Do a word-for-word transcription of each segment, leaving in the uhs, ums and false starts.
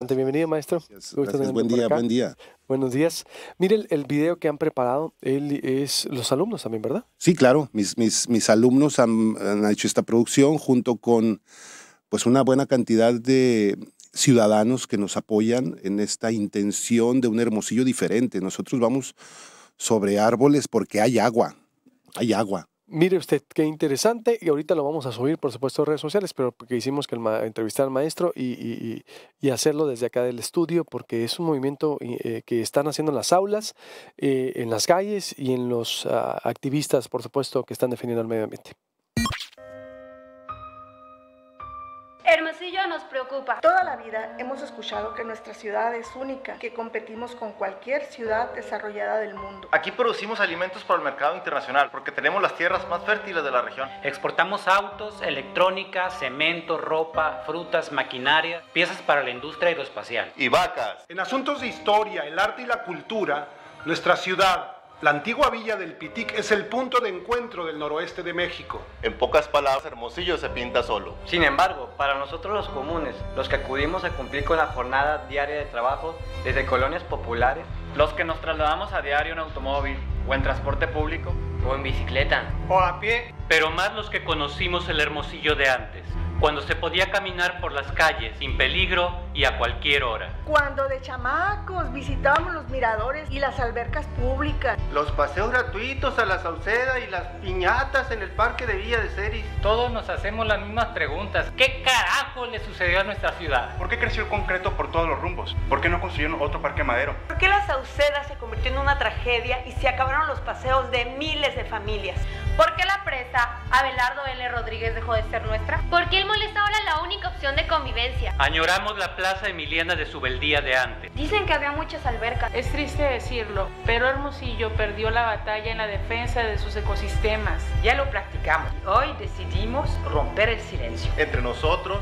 Bienvenido, maestro. Gracias, gracias. Buen día, acá. buen día. Buenos días. Mire el, el video que han preparado, él es los alumnos también, ¿verdad? Sí, claro. Mis, mis, mis alumnos han, han hecho esta producción junto con pues, una buena cantidad de ciudadanos que nos apoyan en esta intención de un Hermosillo diferente. Nosotros vamos sobre árboles porque hay agua, hay agua. Mire usted, qué interesante, y ahorita lo vamos a subir, por supuesto, a redes sociales, pero porque hicimos que el ma entrevistar al maestro y, y, y hacerlo desde acá del estudio, porque es un movimiento eh, que están haciendo en las aulas, eh, en las calles y en los uh, activistas, por supuesto, que están defendiendo el medio ambiente. Hermosillo nos preocupa. Toda la vida hemos escuchado que nuestra ciudad es única, que competimos con cualquier ciudad desarrollada del mundo. Aquí producimos alimentos para el mercado internacional porque tenemos las tierras más fértiles de la región. Exportamos autos, electrónica, cemento, ropa, frutas, maquinaria, piezas para la industria aeroespacial. Y vacas. En asuntos de historia, el arte y la cultura, nuestra ciudad, la antigua villa del Pitic, es el punto de encuentro del noroeste de México. En pocas palabras, Hermosillo se pinta solo. Sin embargo, para nosotros los comunes, los que acudimos a cumplir con la jornada diaria de trabajo desde colonias populares, los que nos trasladamos a diario en automóvil, o en transporte público, o en bicicleta, o a pie, pero más los que conocimos el Hermosillo de antes, cuando se podía caminar por las calles sin peligro y a cualquier hora. Cuando de chamacos visitábamos los miradores y las albercas públicas. Los paseos gratuitos a La Sauceda y las piñatas en el parque de Villa de Seris. Todos nos hacemos las mismas preguntas. ¿Qué carajo le sucedió a nuestra ciudad? ¿Por qué creció el concreto por todos los rumbos? ¿Por qué no construyeron otro Parque Madero? ¿Por qué La Sauceda se convirtió en una tragedia y se acabaron los paseos de miles de familias? ¿Por qué la presa Abelardo ele Rodríguez dejó de ser nuestra? ¿Por qué el mall es ahora la única opción de convivencia? Añoramos la plaza Emiliana de su beldía de antes. Dicen que había muchas albercas. Es triste decirlo, pero Hermosillo perdió la batalla en la defensa de sus ecosistemas. Ya lo practicamos y hoy decidimos romper el silencio. Entre nosotros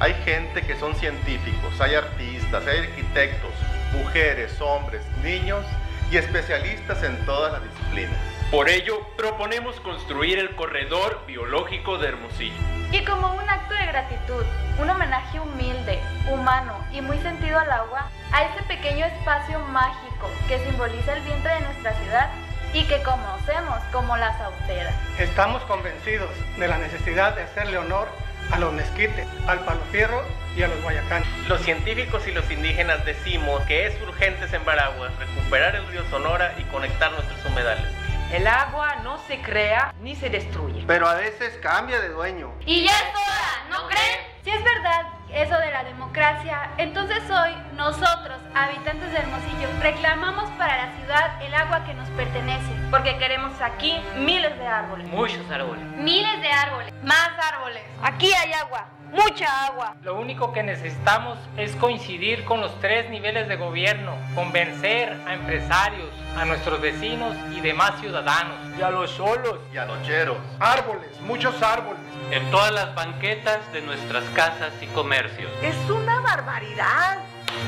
hay gente que son científicos, hay artistas, hay arquitectos, mujeres, hombres, niños y especialistas en todas las disciplinas. Por ello, proponemos construir el Corredor Biológico de Hermosillo. Y como un acto de gratitud, un homenaje humilde, humano y muy sentido al agua, a este pequeño espacio mágico que simboliza el vientre de nuestra ciudad y que conocemos como La Sauceda. Estamos convencidos de la necesidad de hacerle honor a los mezquites, al palo fierro y a los guayacanes. Los científicos y los indígenas decimos que es urgente sembrar aguas, recuperar el río Sonora y conectar nuestros humedales. El agua no se crea ni se destruye. Pero a veces cambia de dueño. Y ya es hora, ¿no creen? Si es verdad eso de la democracia, entonces hoy nosotros, habitantes de Hermosillo, reclamamos para la ciudad el agua que nos pertenece. Porque queremos aquí miles de árboles. Muchos árboles. Miles de árboles. Más árboles. Aquí hay agua. Mucha agua. Lo único que necesitamos es coincidir con los tres niveles de gobierno, convencer a empresarios, a nuestros vecinos y demás ciudadanos. Y a los solos. Y a los cheros. Árboles, muchos árboles. En todas las banquetas de nuestras casas y comercios. Es una barbaridad.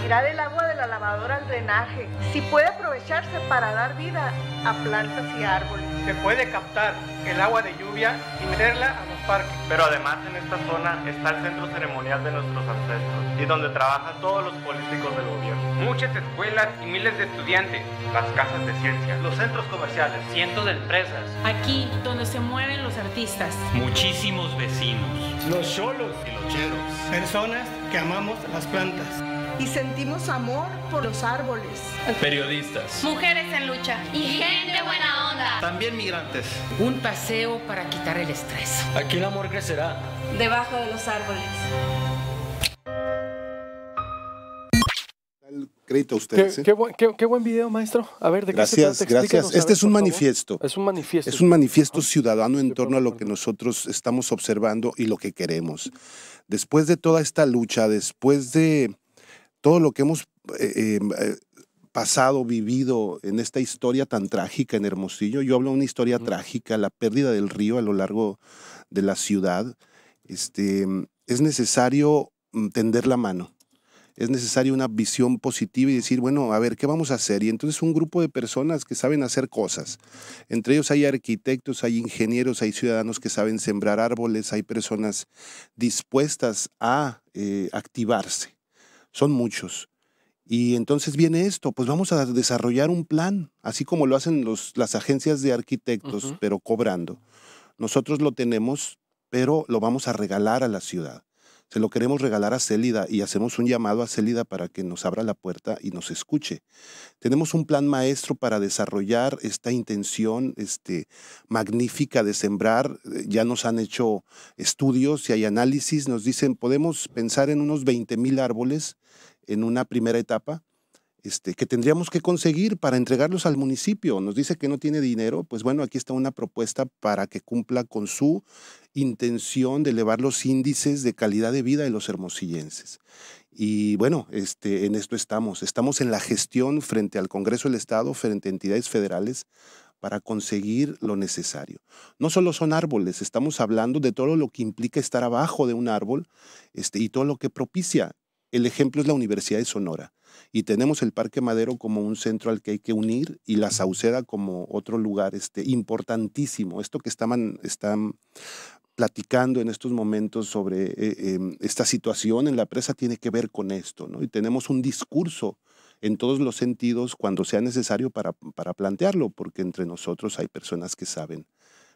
Tirar el agua de la lavadora al drenaje. Si puede aprovecharse para dar vida a plantas y árboles. Se puede captar el agua de lluvia y meterla a los parques. Pero además en esta zona está el centro ceremonial de nuestros ancestros y donde trabajan todos los políticos del gobierno. Muchas escuelas y miles de estudiantes, las casas de ciencia, los centros comerciales, cientos de empresas. Aquí donde se mueven los artistas. Muchísimos vecinos. Los cholos y los cheros. Personas que amamos las plantas. Y sentimos amor por los árboles. Periodistas. Mujeres en lucha. Y gente buena onda. También migrantes. Un paseo para quitar el estrés. Aquí el amor crecerá. Debajo de los árboles. Crédito a ustedes. Qué, ¿eh? qué, buen, qué, qué buen video, maestro. A ver, ¿de qué se trata? Gracias. Este es un manifiesto. Es un manifiesto. Es un manifiesto ciudadano en torno a lo que nosotros estamos observando y lo que queremos. Después de toda esta lucha, después de todo lo que hemos eh, eh, pasado, vivido en esta historia tan trágica en Hermosillo. Yo hablo de una historia mm. trágica, la pérdida del río a lo largo de la ciudad. Este, es necesario tender la mano. Es necesaria una visión positiva y decir, bueno, a ver, ¿qué vamos a hacer? Y entonces un grupo de personas que saben hacer cosas. Entre ellos hay arquitectos, hay ingenieros, hay ciudadanos que saben sembrar árboles, hay personas dispuestas a eh, activarse. son muchos. Y entonces viene esto, pues vamos a desarrollar un plan, así como lo hacen los, las agencias de arquitectos, uh-huh. pero cobrando. Nosotros lo tenemos, pero lo vamos a regalar a la ciudad. Se lo queremos regalar a Célida y hacemos un llamado a Célida para que nos abra la puerta y nos escuche. Tenemos un plan maestro para desarrollar esta intención este, magnífica de sembrar. Ya nos han hecho estudios y hay análisis. Nos dicen, podemos pensar en unos veinte mil árboles en una primera etapa este, que tendríamos que conseguir para entregarlos al municipio. Nos dice que no tiene dinero. Pues bueno, aquí está una propuesta para que cumpla con su intención de elevar los índices de calidad de vida de los hermosillenses. Y bueno, este, en esto estamos. Estamos en la gestión frente al Congreso del Estado, frente a entidades federales, para conseguir lo necesario. No solo son árboles, estamos hablando de todo lo que implica estar abajo de un árbol este, y todo lo que propicia. El ejemplo es la Universidad de Sonora. Y tenemos el Parque Madero como un centro al que hay que unir y La Sauceda como otro lugar este, importantísimo. Esto que estaban, están platicando en estos momentos sobre eh, eh, esta situación en la presa tiene que ver con esto, ¿no? Y tenemos un discurso en todos los sentidos cuando sea necesario para, para plantearlo, porque entre nosotros hay personas que saben,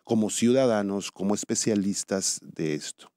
como ciudadanos, como especialistas de esto.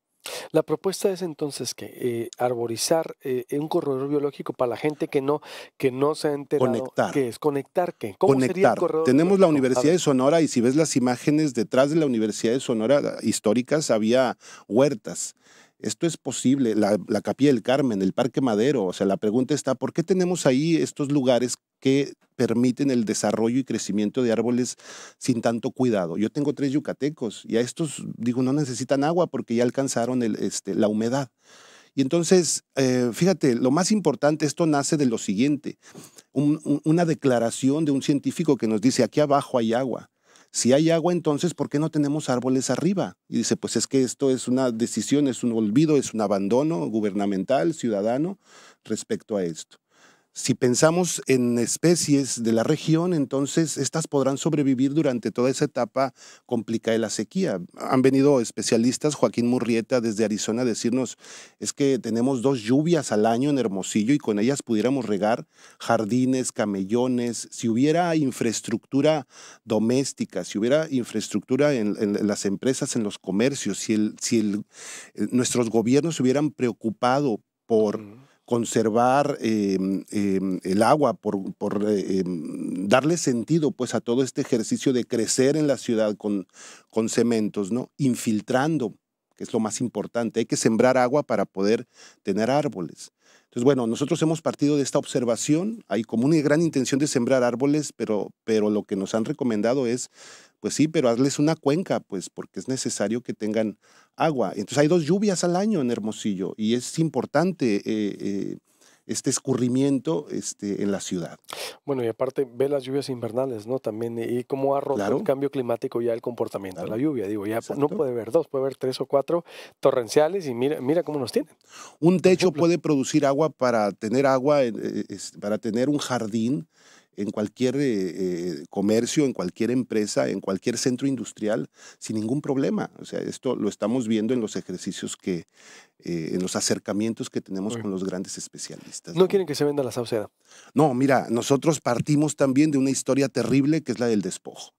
La propuesta es entonces que eh, arborizar eh, un corredor biológico para la gente que no, que no se ha enterado. Conectar. ¿Qué es? ¿Conectar qué? ¿Cómo Conectar. Sería el corredor? Tenemos la Universidad de Sonora y si ves las imágenes detrás de la Universidad de Sonora históricas había huertas. Esto es posible. La, la Capilla del Carmen, el Parque Madero. O sea, la pregunta está, ¿por qué tenemos ahí estos lugares que permiten el desarrollo y crecimiento de árboles sin tanto cuidado? Yo tengo tres yucatecos y a estos, digo, no necesitan agua porque ya alcanzaron el, este, la humedad. Y entonces, eh, fíjate, lo más importante, esto nace de lo siguiente. Un, un, una declaración de un científico que nos dice, aquí abajo hay agua. Si hay agua, entonces, ¿por qué no tenemos árboles arriba? Y dice, pues es que esto es una decisión, es un olvido, es un abandono gubernamental, ciudadano, respecto a esto. Si pensamos en especies de la región, entonces estas podrán sobrevivir durante toda esa etapa complicada de la sequía. Han venido especialistas, Joaquín Murrieta desde Arizona, a decirnos, es que tenemos dos lluvias al año en Hermosillo y con ellas pudiéramos regar jardines, camellones. Si hubiera infraestructura doméstica, si hubiera infraestructura en, en las empresas, en los comercios, si, el, si el, nuestros gobiernos se hubieran preocupado por conservar eh, eh, el agua, por, por eh, eh, darle sentido pues, a todo este ejercicio de crecer en la ciudad con, con cementos, ¿no? Infiltrando, que es lo más importante. Hay que sembrar agua para poder tener árboles. Entonces, bueno, nosotros hemos partido de esta observación. Hay como una gran intención de sembrar árboles, pero, pero lo que nos han recomendado es, pues sí, pero hazles una cuenca, pues, porque es necesario que tengan agua. Entonces hay dos lluvias al año en Hermosillo y es importante eh, eh, este escurrimiento este, en la ciudad. Bueno, y aparte ve las lluvias invernales, ¿no? También, y cómo ha roto claro. el cambio climático ya el comportamiento claro. de la lluvia. Digo, ya Exacto. no puede haber dos, puede haber tres o cuatro torrenciales y mira, mira cómo nos tienen. Un techo puede producir agua para tener agua, eh, para tener un jardín en cualquier eh, comercio, en cualquier empresa, en cualquier centro industrial, sin ningún problema. O sea, esto lo estamos viendo en los ejercicios que, eh, en los acercamientos que tenemos Oye. con los grandes especialistas. ¿No, ¿No quieren que se venda la Sauceda? No, mira, nosotros partimos también de una historia terrible que es la del despojo.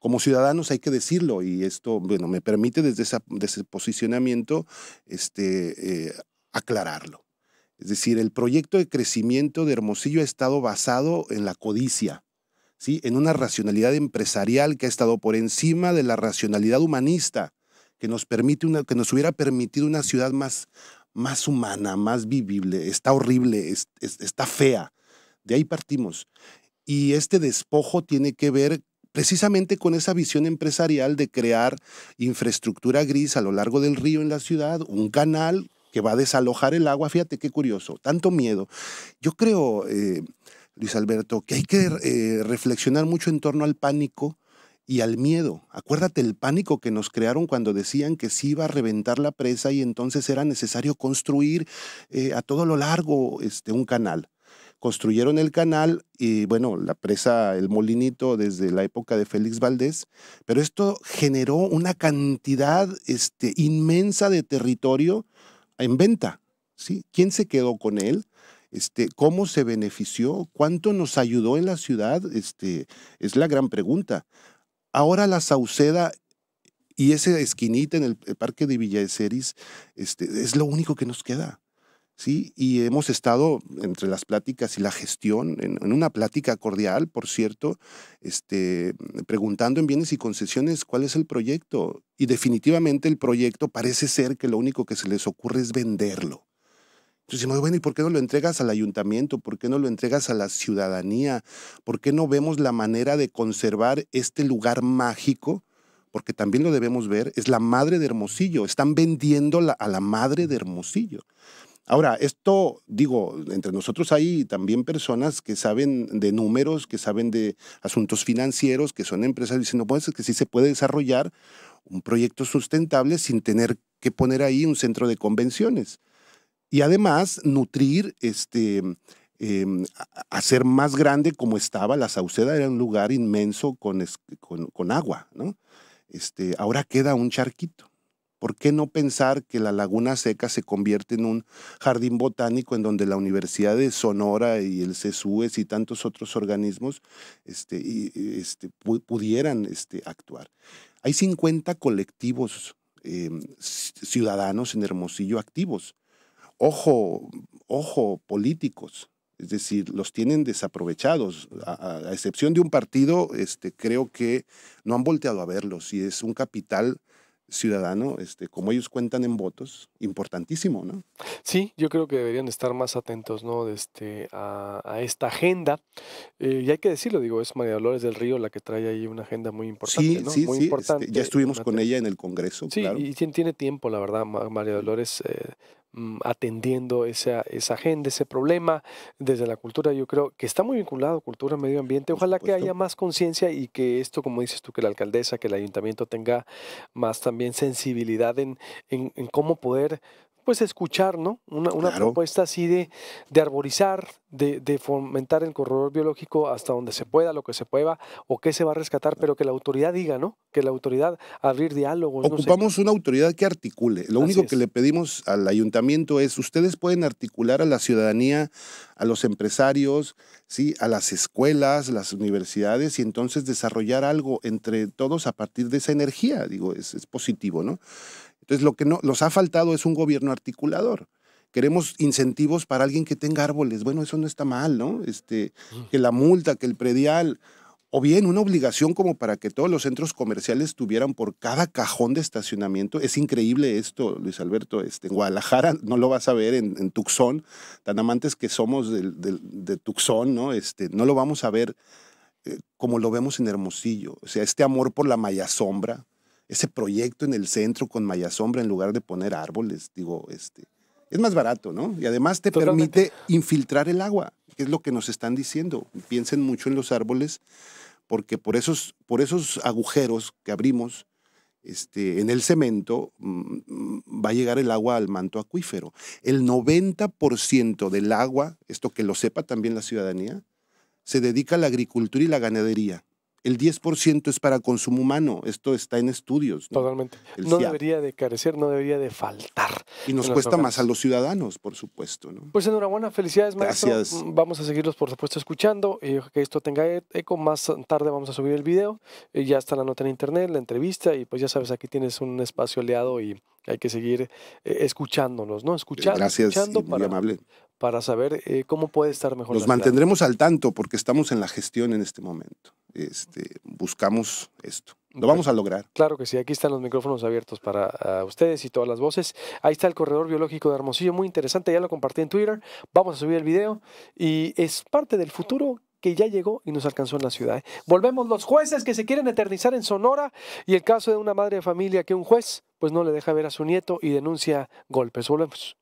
Como ciudadanos hay que decirlo y esto, bueno, me permite desde, esa, desde ese posicionamiento este, eh, aclararlo. Es decir, el proyecto de crecimiento de Hermosillo ha estado basado en la codicia, ¿sí? En una racionalidad empresarial que ha estado por encima de la racionalidad humanista, que nos, permite una, que nos hubiera permitido una ciudad más, más humana, más vivible. Está horrible, es, es, está fea. De ahí partimos. Y este despojo tiene que ver precisamente con esa visión empresarial de crear infraestructura gris a lo largo del río en la ciudad, un canal que va a desalojar el agua. Fíjate qué curioso, tanto miedo. Yo creo, eh, Luis Alberto, que hay que eh, reflexionar mucho en torno al pánico y al miedo. Acuérdate el pánico que nos crearon cuando decían que se iba a reventar la presa y entonces era necesario construir eh, a todo lo largo este, un canal. Construyeron el canal y, bueno, la presa, el molinito desde la época de Félix Valdés, pero esto generó una cantidad este, inmensa de territorio en venta, ¿sí? ¿Quién se quedó con él? este, ¿cómo se benefició? ¿Cuánto nos ayudó en la ciudad? Este, es la gran pregunta. Ahora La Sauceda y esa esquinita en el parque de Villa de Seris, este, es lo único que nos queda. Sí, y hemos estado entre las pláticas y la gestión, en, en una plática cordial, por cierto, este, preguntando en bienes y concesiones cuál es el proyecto. Y definitivamente el proyecto parece ser que lo único que se les ocurre es venderlo. Entonces decimos, bueno, ¿y por qué no lo entregas al ayuntamiento? ¿Por qué no lo entregas a la ciudadanía? ¿Por qué no vemos la manera de conservar este lugar mágico? Porque también lo debemos ver, es la madre de Hermosillo. Están vendiendo la, a la madre de Hermosillo. Ahora, esto, digo, entre nosotros hay también personas que saben de números, que saben de asuntos financieros, que son empresas, diciendo, pues es que sí se puede desarrollar un proyecto sustentable sin tener que poner ahí un centro de convenciones. Y además, nutrir, este, eh, hacer más grande como estaba. La Sauceda era un lugar inmenso con, con, con agua, ¿no? Este, ahora queda un charquito. ¿Por qué no pensar que la Laguna Seca se convierte en un jardín botánico en donde la Universidad de Sonora y el CESUES y tantos otros organismos este, y, este, pu pudieran este, actuar? Hay cincuenta colectivos eh, ciudadanos en Hermosillo activos. Ojo, ojo, políticos. Es decir, los tienen desaprovechados. A, a excepción de un partido, este, creo que no han volteado a verlos. Y es un capital ciudadano, este, como ellos cuentan en votos, importantísimo, ¿no? Sí, yo creo que deberían estar más atentos, ¿no? Este, a, a esta agenda. Eh, y hay que decirlo, digo, es María Dolores del Río la que trae ahí una agenda muy importante, sí, ¿no? Sí, muy sí, importante. Este, ya estuvimos una, con ella en el Congreso, sí, claro. Y tiene tiempo, la verdad, María Dolores, eh, atendiendo esa, esa agenda, ese problema desde la cultura. Yo creo que está muy vinculado cultura, medio ambiente. Ojalá que haya más conciencia y que esto, como dices tú, que la alcaldesa, que el ayuntamiento tenga más también sensibilidad en, en, en cómo poder pues escuchar, ¿no? Una, una claro. propuesta así de, de arborizar, de, de fomentar el corredor biológico hasta donde se pueda, lo que se pueda, o qué se va a rescatar, pero que la autoridad diga, ¿no? Que la autoridad abrir diálogos. Ocupamos no sé. una autoridad que articule. Lo así único es. que le pedimos al ayuntamiento es, ustedes pueden articular a la ciudadanía, a los empresarios, ¿sí? A las escuelas, las universidades, y entonces desarrollar algo entre todos a partir de esa energía. Digo, es, es positivo, ¿no? Entonces, lo que no, nos ha faltado es un gobierno articulador. Queremos incentivos para alguien que tenga árboles. Bueno, eso no está mal, ¿no? Este, que la multa, que el predial, o bien una obligación como para que todos los centros comerciales tuvieran por cada cajón de estacionamiento. Es increíble esto, Luis Alberto. Este, en Guadalajara no lo vas a ver, en, en Tucson, tan amantes que somos de, de, de Tucson, ¿no? Este, no lo vamos a ver eh, como lo vemos en Hermosillo. O sea, este amor por la malla sombra, ese proyecto en el centro con malla sombra en lugar de poner árboles, digo, este, es más barato, ¿no? Y además te Totalmente. permite infiltrar el agua, que es lo que nos están diciendo. Piensen mucho en los árboles, porque por esos, por esos agujeros que abrimos este, en el cemento va a llegar el agua al manto acuífero. El noventa por ciento del agua, esto que lo sepa también la ciudadanía, se dedica a la agricultura y la ganadería. El diez por ciento es para consumo humano. Esto está en estudios, ¿no? Totalmente. No debería de carecer, no debería de faltar. Y nos cuesta más a los ciudadanos, por supuesto, ¿no? Pues enhorabuena, felicidades, maestro. Gracias. Vamos a seguirlos, por supuesto, escuchando. Eh, que esto tenga eco. Más tarde vamos a subir el video. Eh, ya está la nota en internet, la entrevista. Y pues ya sabes, aquí tienes un espacio aliado y hay que seguir eh, escuchándonos, ¿no? Escuchando. Gracias, escuchando para, muy amable. Para saber eh, cómo puede estar mejor. Nos mantendremos ciudad. al tanto porque estamos en la gestión en este momento. Este, buscamos esto. Lo vamos a lograr. Claro que sí, aquí están los micrófonos abiertos para uh, ustedes y todas las voces. Ahí está el Corredor Biológico de Hermosillo, muy interesante, ya lo compartí en Twitter. Vamos a subir el video y es parte del futuro que ya llegó y nos alcanzó en la ciudad, ¿eh? Volvemos los jueces que se quieren eternizar en Sonora y el caso de una madre de familia que un juez pues no le deja ver a su nieto y denuncia golpes. Volvemos.